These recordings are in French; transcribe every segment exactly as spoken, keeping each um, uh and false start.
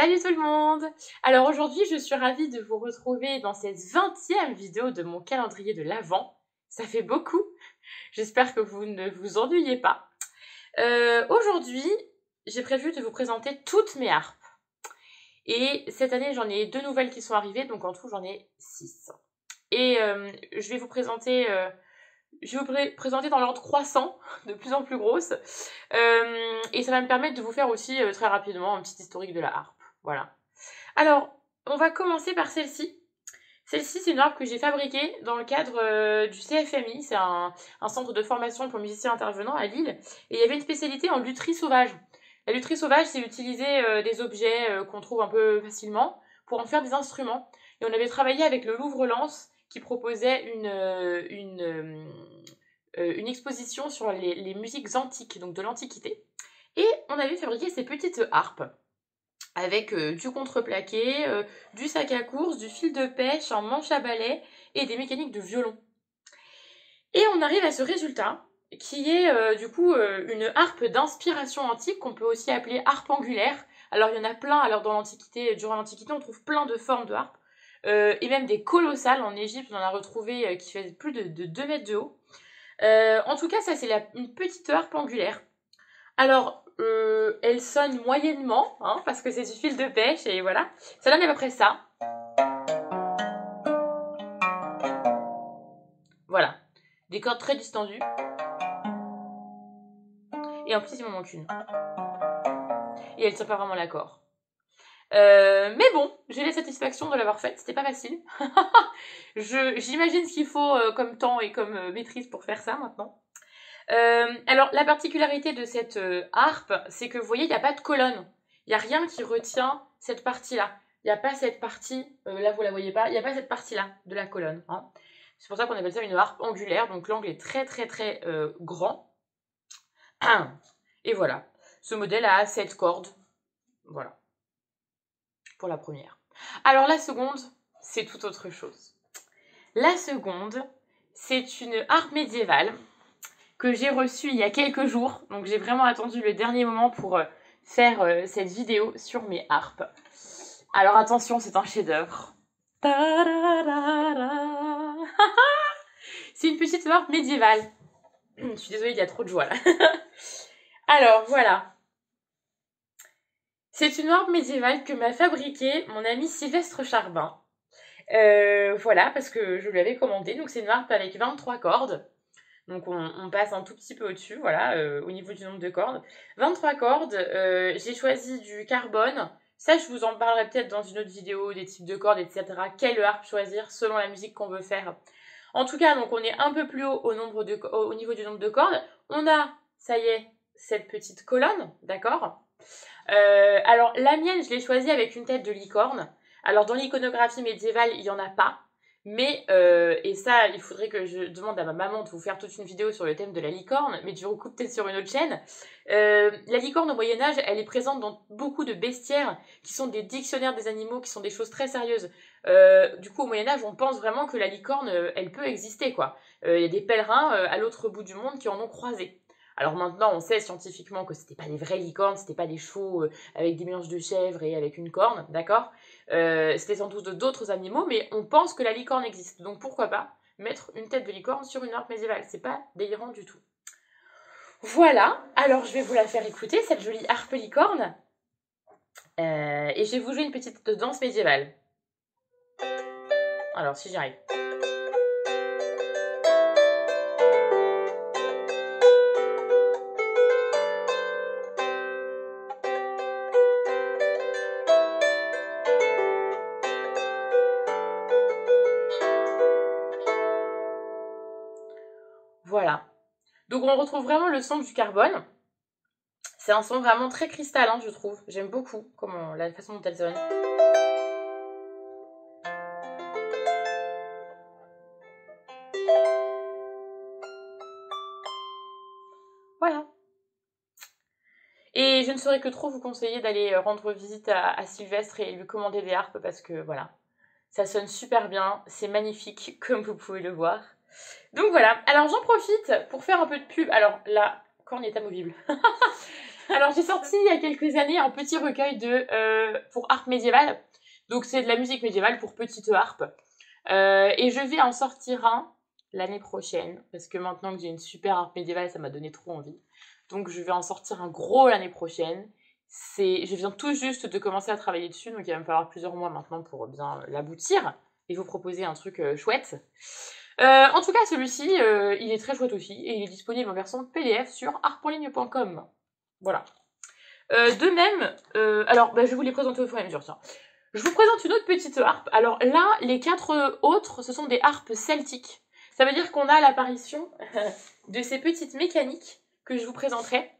Salut tout le monde! Alors aujourd'hui, je suis ravie de vous retrouver dans cette vingtième vidéo de mon calendrier de l'Avent. Ça fait beaucoup! J'espère que vous ne vous ennuyez pas. Euh, aujourd'hui, j'ai prévu de vous présenter toutes mes harpes. Et cette année, j'en ai deux nouvelles qui sont arrivées, donc en tout, j'en ai six. Et euh, je vais vous présenter... Euh, Je vais vous pré présenter dans l'ordre croissant, de plus en plus grosse. Euh, et ça va me permettre de vous faire aussi euh, très rapidement un petit historique de la harpe. Voilà. Alors, on va commencer par celle-ci. Celle-ci, c'est une harpe que j'ai fabriquée dans le cadre euh, du C F M I. C'est un, un centre de formation pour musiciens intervenants à Lille. Et il y avait une spécialité en lutherie sauvage. La lutherie sauvage, c'est utiliser euh, des objets euh, qu'on trouve un peu facilement pour en faire des instruments. Et on avait travaillé avec le Louvre-Lance qui proposait une, une, une exposition sur les, les musiques antiques, donc de l'Antiquité. Et on avait fabriqué ces petites harpes avec euh, du contreplaqué, euh, du sac à course, du fil de pêche, un manche à balai et des mécaniques de violon. Et on arrive à ce résultat qui est euh, du coup euh, une harpe d'inspiration antique qu'on peut aussi appeler harpe angulaire. Alors il y en a plein, alors dans l'Antiquité, durant l'Antiquité, on trouve plein de formes de harpes. Euh, et même des colossales en Égypte, on en a retrouvé euh, qui faisaient plus de, de deux mètres de haut. Euh, en tout cas, ça c'est une petite harpe angulaire. Alors, euh, elle sonne moyennement, hein, parce que c'est du fil de pêche, et voilà. Ça donne à peu près ça. Voilà, des cordes très distendues. Et en plus, il m'en manque une. Et elle ne tient pas vraiment l'accord. Euh, mais bon, j'ai la satisfaction de l'avoir faite, c'était pas facile. J'imagine ce qu'il faut euh, comme temps et comme euh, maîtrise pour faire ça maintenant. Euh, alors la particularité de cette euh, harpe, c'est que vous voyez, il n'y a pas de colonne. Il n'y a rien qui retient cette partie-là. Il n'y a pas cette partie, euh, là vous la voyez pas, il n'y a pas cette partie-là de la colonne. Hein. C'est pour ça qu'on appelle ça une harpe angulaire, donc l'angle est très très très euh, grand. Et voilà, ce modèle a sept cordes. Voilà. Pour la première. Alors la seconde, c'est tout autre chose. La seconde, c'est une harpe médiévale que j'ai reçue il y a quelques jours. Donc j'ai vraiment attendu le dernier moment pour faire euh, cette vidéo sur mes harpes. Alors attention, c'est un chef-d'œuvre. C'est une petite harpe médiévale. Je suis désolée, il y a trop de joie là. Alors voilà. C'est une harpe médiévale que m'a fabriquée mon ami Sylvestre Charbin. Euh, voilà, parce que je lui avais commandé. Donc c'est une harpe avec vingt-trois cordes. Donc on, on passe un tout petit peu au-dessus, voilà, euh, au niveau du nombre de cordes. vingt-trois cordes, euh, j'ai choisi du carbone. Ça, je vous en parlerai peut-être dans une autre vidéo, des types de cordes, et cetera. Quelle harpe choisir selon la musique qu'on veut faire. En tout cas, donc on est un peu plus haut au, nombre de, au niveau du nombre de cordes. On a, ça y est, cette petite colonne, d'accord ? Euh, alors la mienne, je l'ai choisie avec une tête de licorne. Alors dans l'iconographie médiévale, il n'y en a pas, mais euh, et ça, il faudrait que je demande à ma maman de vous faire toute une vidéo sur le thème de la licorne, mais du coup peut-être sur une autre chaîne. Euh, la licorne au Moyen-Âge, elle est présente dans beaucoup de bestiaires qui sont des dictionnaires des animaux, qui sont des choses très sérieuses. Euh, du coup au Moyen-Âge, on pense vraiment que la licorne, elle peut exister quoi. Euh, il y a des pèlerins euh, à l'autre bout du monde qui en ont croisé. Alors maintenant, on sait scientifiquement que c'était pas des vraies licornes, c'était pas des chevaux avec des mélanges de chèvres et avec une corne, d'accord? euh, C'était sans doute d'autres animaux, mais on pense que la licorne existe. Donc pourquoi pas mettre une tête de licorne sur une harpe médiévale? C'est pas délirant du tout. Voilà, alors je vais vous la faire écouter, cette jolie harpe licorne. Euh, et je vais vous jouer une petite danse médiévale. Alors si j'y arrive... Voilà. Donc on retrouve vraiment le son du carbone. C'est un son vraiment très cristallin, je trouve. J'aime beaucoup comment, la façon dont elle sonne. Voilà. Et je ne saurais que trop vous conseiller d'aller rendre visite à, à Sylvestre et lui commander des harpes parce que voilà, ça sonne super bien, c'est magnifique comme vous pouvez le voir. Donc voilà, alors j'en profite pour faire un peu de pub. Alors la corne est amovible. Alors, j'ai sorti il y a quelques années un petit recueil de, euh, pour harpe médiévale. Donc, c'est de la musique médiévale pour petite harpe. Euh, et je vais en sortir un l'année prochaine. Parce que maintenant que j'ai une super harpe médiévale, ça m'a donné trop envie. Donc, je vais en sortir un gros l'année prochaine. Je viens tout juste de commencer à travailler dessus. Donc, il va me falloir plusieurs mois maintenant pour bien l'aboutir. Et vous proposer un truc euh, chouette. Euh, en tout cas, celui-ci, euh, il est très chouette aussi. Et il est disponible en version P D F sur harpe en ligne point com. Voilà. Euh, de même, euh, alors bah, je vais vous les présenter au fur et à mesure. Tiens. Je vous présente une autre petite harpe. Alors là, les quatre autres, ce sont des harpes celtiques. Ça veut dire qu'on a l'apparition de ces petites mécaniques que je vous présenterai.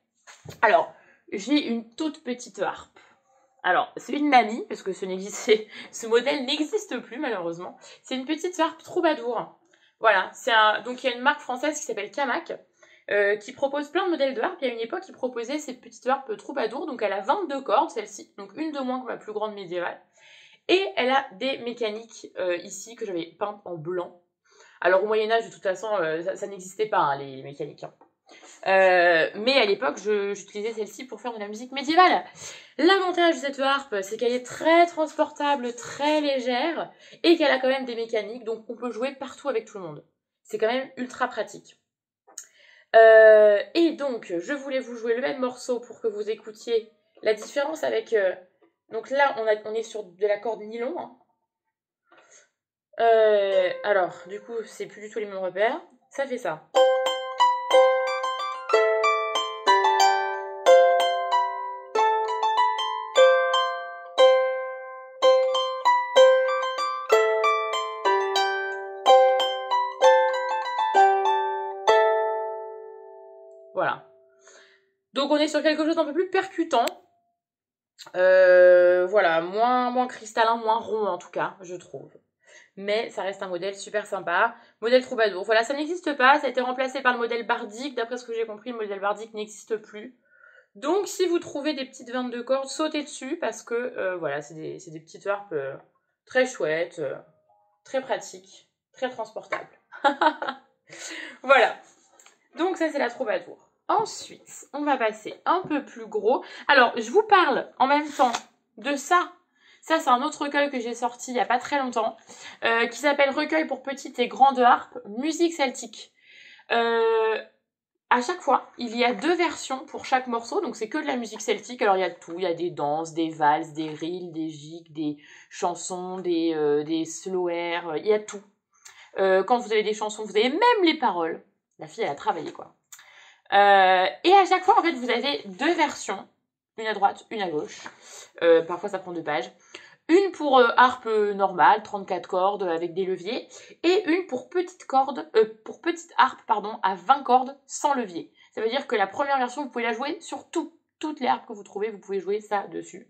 Alors, j'ai une toute petite harpe. Alors, c'est une mamie, parce que ce, ce modèle n'existe plus malheureusement. C'est une petite harpe troubadour. Voilà, un, donc il y a une marque française qui s'appelle Camac. Euh, qui propose plein de modèles de harpe. Il y a une époque, ils proposaient cette petite harpe troubadour. Donc, elle a vingt-deux cordes, celle-ci. Donc, une de moins que ma plus grande médiévale. Et elle a des mécaniques euh, ici que j'avais peintes en blanc. Alors, au Moyen-Âge, de toute façon, euh, ça, ça n'existait pas, hein, les, les mécaniques. Hein. Euh, mais à l'époque, j'utilisais celle-ci pour faire de la musique médiévale. L'avantage de cette harpe, c'est qu'elle est très transportable, très légère. Et qu'elle a quand même des mécaniques. Donc, on peut jouer partout avec tout le monde. C'est quand même ultra pratique. Euh, et donc, je voulais vous jouer le même morceau pour que vous écoutiez la différence avec... Euh, donc là, on, a, on est sur de la corde nylon. Hein. Euh, alors, du coup, c'est plus du tout les mêmes repères. Ça fait ça. Donc on est sur quelque chose d'un peu plus percutant, euh, voilà, moins, moins cristallin, moins rond en tout cas, je trouve. Mais ça reste un modèle super sympa, modèle troubadour. Voilà, ça n'existe pas, ça a été remplacé par le modèle bardique, d'après ce que j'ai compris, le modèle bardique n'existe plus. Donc si vous trouvez des petites vingt-deux cordes, sautez dessus parce que euh, voilà, c'est des, des petites harpes euh, très chouettes, euh, très pratiques, très transportables. Voilà, donc ça c'est la troubadour. Ensuite, on va passer un peu plus gros. Alors, je vous parle en même temps de ça. Ça, c'est un autre recueil que j'ai sorti il n'y a pas très longtemps, euh, qui s'appelle « Recueil pour petites et grandes harpes, musique celtique euh, ». À chaque fois, il y a deux versions pour chaque morceau. Donc, c'est que de la musique celtique. Alors, il y a tout. Il y a des danses, des valses, des reels, des gigs, des chansons, des, euh, des slow air. Il y a tout. Euh, quand vous avez des chansons, vous avez même les paroles. La fille, elle a travaillé, quoi. Euh, et à chaque fois, en fait, vous avez deux versions, une à droite, une à gauche, euh, parfois ça prend deux pages, une pour euh, harpe normale, trente-quatre cordes avec des leviers, et une pour petite, corde, euh, pour petite harpe pardon, à vingt cordes sans levier. Ça veut dire que la première version, vous pouvez la jouer sur tout, toutes les harpes que vous trouvez, vous pouvez jouer ça dessus.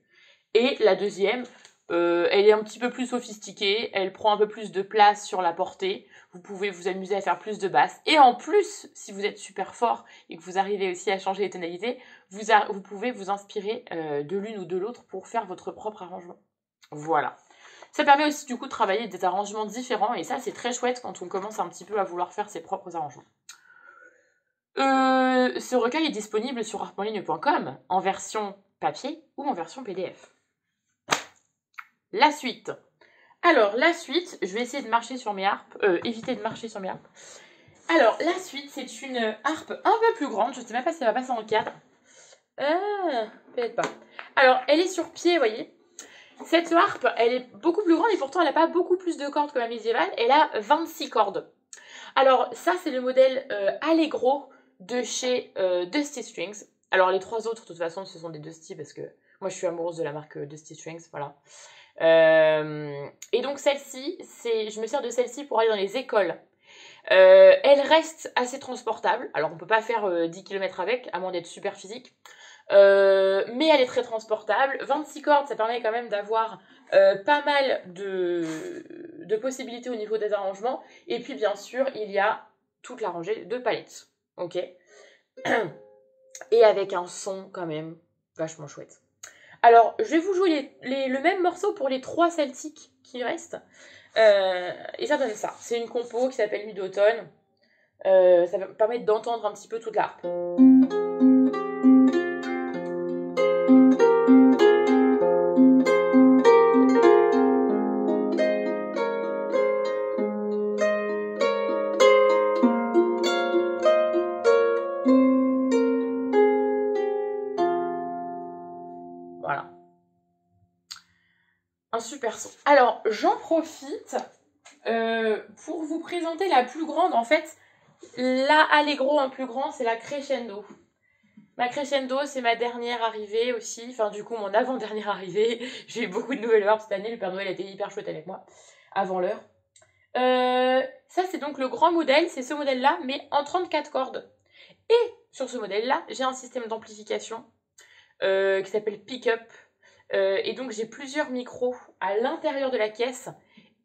Et la deuxième, euh, elle est un petit peu plus sophistiquée, elle prend un peu plus de place sur la portée. Vous pouvez vous amuser à faire plus de basses. Et en plus, si vous êtes super fort et que vous arrivez aussi à changer les tonalités, vous, vous pouvez vous inspirer euh, de l'une ou de l'autre pour faire votre propre arrangement. Voilà. Ça permet aussi du coup de travailler des arrangements différents. Et ça, c'est très chouette quand on commence un petit peu à vouloir faire ses propres arrangements. Euh, ce recueil est disponible sur harpe en ligne point com en version papier ou en version P D F. La suite. Alors, la suite, je vais essayer de marcher sur mes harpes, euh, éviter de marcher sur mes harpes. Alors, la suite, c'est une harpe un peu plus grande. Je ne sais même pas si elle va passer en cadre. Euh, peut-être pas. Alors, elle est sur pied, vous voyez. Cette harpe, elle est beaucoup plus grande et pourtant, elle n'a pas beaucoup plus de cordes que la médiévale. Elle a vingt-six cordes. Alors, ça, c'est le modèle euh, Allegro de chez euh, Dusty Strings. Alors, les trois autres, de toute façon, ce sont des Dusty parce que moi, je suis amoureuse de la marque Dusty Strings, voilà. Euh, et donc celle-ci, je me sers de celle-ci pour aller dans les écoles. Euh, elle reste assez transportable. Alors on ne peut pas faire euh, dix kilomètres avec, à moins d'être super physique. Euh, mais elle est très transportable. vingt-six cordes, ça permet quand même d'avoir euh, pas mal de, de possibilités au niveau des arrangements. Et puis bien sûr, il y a toute la rangée de palettes. Ok. Et avec un son quand même vachement chouette. Alors, je vais vous jouer les, les, le même morceau pour les trois celtiques qui restent. Euh, et ça donne ça. C'est une compo qui s'appelle Nuit d'automne. Euh, ça va me permettre d'entendre un petit peu toute l'harpe. perso. Alors, j'en profite euh, pour vous présenter la plus grande. En fait, la Allegro en plus grand, c'est la Crescendo. Ma Crescendo, c'est ma dernière arrivée aussi. Enfin, du coup, mon avant-dernière arrivée. J'ai eu beaucoup de nouvelles heures cette année. Le Père Noël était hyper chouette avec moi, avant l'heure. Euh, ça, c'est donc le grand modèle. C'est ce modèle-là, mais en trente-quatre cordes. Et sur ce modèle-là, j'ai un système d'amplification euh, qui s'appelle Pick-Up. Euh, et donc, j'ai plusieurs micros à l'intérieur de la caisse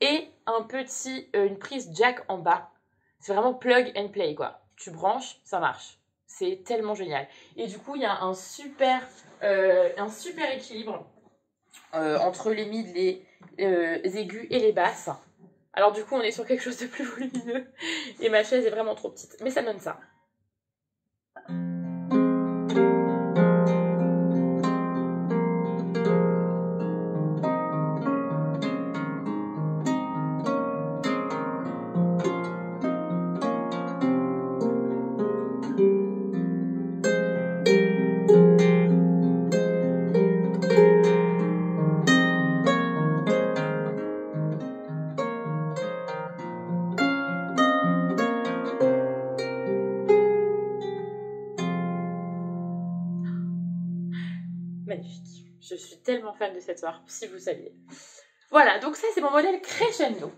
et un petit, euh, une prise jack en bas. C'est vraiment plug and play, quoi. Tu branches, ça marche. C'est tellement génial. Et du coup, il y a un super, euh, un super équilibre euh, entre les mid, les euh, aigus et les basses. Alors du coup, on est sur quelque chose de plus volumineux. Et ma chaise est vraiment trop petite. Mais ça donne ça. Magnifique. Je suis tellement fan de cette harpe, si vous saviez. Voilà, donc ça, c'est mon modèle Crescendo.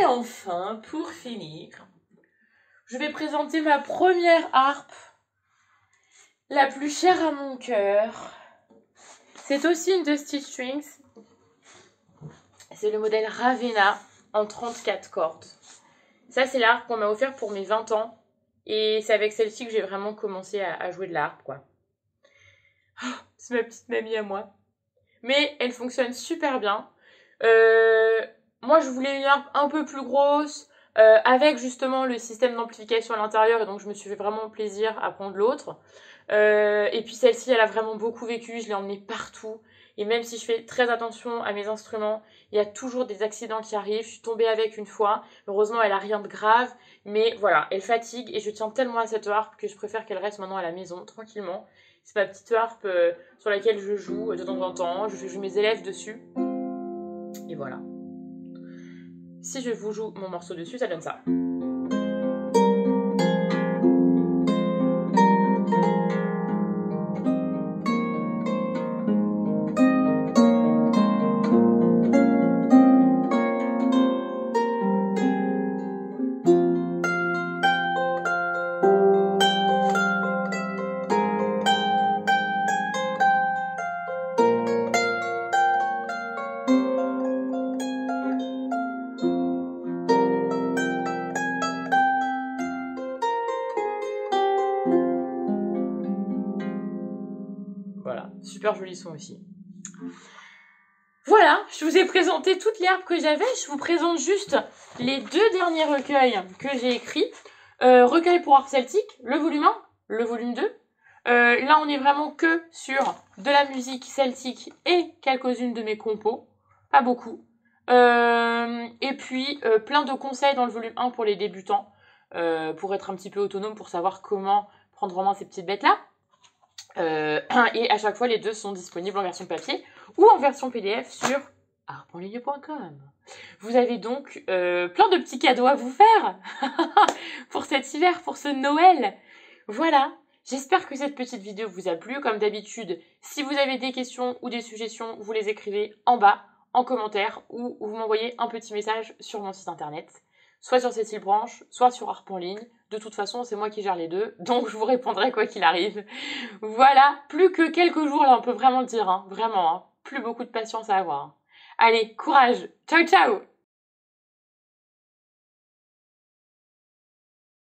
Et enfin, pour finir, je vais présenter ma première harpe, la plus chère à mon cœur. C'est aussi une de Dusty Strings. C'est le modèle Ravenna en trente-quatre cordes. Ça, c'est l'harpe qu'on m'a offert pour mes vingt ans. Et c'est avec celle-ci que j'ai vraiment commencé à, à jouer de la harpe, quoi. Oh, c'est ma petite mamie à moi. Mais elle fonctionne super bien. Euh, moi, je voulais une harpe un peu plus grosse, euh, avec justement le système d'amplification à l'intérieur. Et donc, je me suis fait vraiment plaisir à prendre l'autre. Euh, et puis, celle-ci, elle a vraiment beaucoup vécu. Je l'ai emmenée partout. Et même si je fais très attention à mes instruments, il y a toujours des accidents qui arrivent. Je suis tombée avec une fois. Heureusement, elle n'a rien de grave. Mais voilà, elle fatigue. Et je tiens tellement à cette harpe que je préfère qu'elle reste maintenant à la maison, tranquillement. C'est ma petite harpe euh, sur laquelle je joue euh, de temps en temps. Je fais jouer mes élèves dessus. Et voilà. Si je vous joue mon morceau dessus, ça donne ça. Super joli son aussi. Voilà, je vous ai présenté toutes les harpes que j'avais. Je vous présente juste les deux derniers recueils que j'ai écrits. Euh, recueil pour harpe celtique, le volume un, le volume deux. Euh, là, on est vraiment que sur de la musique celtique et quelques-unes de mes compos. Pas beaucoup. Euh, et puis, euh, plein de conseils dans le volume un pour les débutants, euh, pour être un petit peu autonome, pour savoir comment prendre en main ces petites bêtes-là. Euh, et à chaque fois, les deux sont disponibles en version papier ou en version P D F sur harpe en ligne point com. Vous avez donc euh, plein de petits cadeaux à vous faire pour cet hiver, pour ce Noël. Voilà, j'espère que cette petite vidéo vous a plu. Comme d'habitude, si vous avez des questions ou des suggestions, vous les écrivez en bas, en commentaire, ou vous m'envoyez un petit message sur mon site internet. Soit sur Cécile Branche, soit sur Harpe en ligne. De toute façon, c'est moi qui gère les deux, donc je vous répondrai quoi qu'il arrive. Voilà, plus que quelques jours, là, on peut vraiment le dire, hein, vraiment, hein, plus beaucoup de patience à avoir. Allez, courage, ciao, ciao!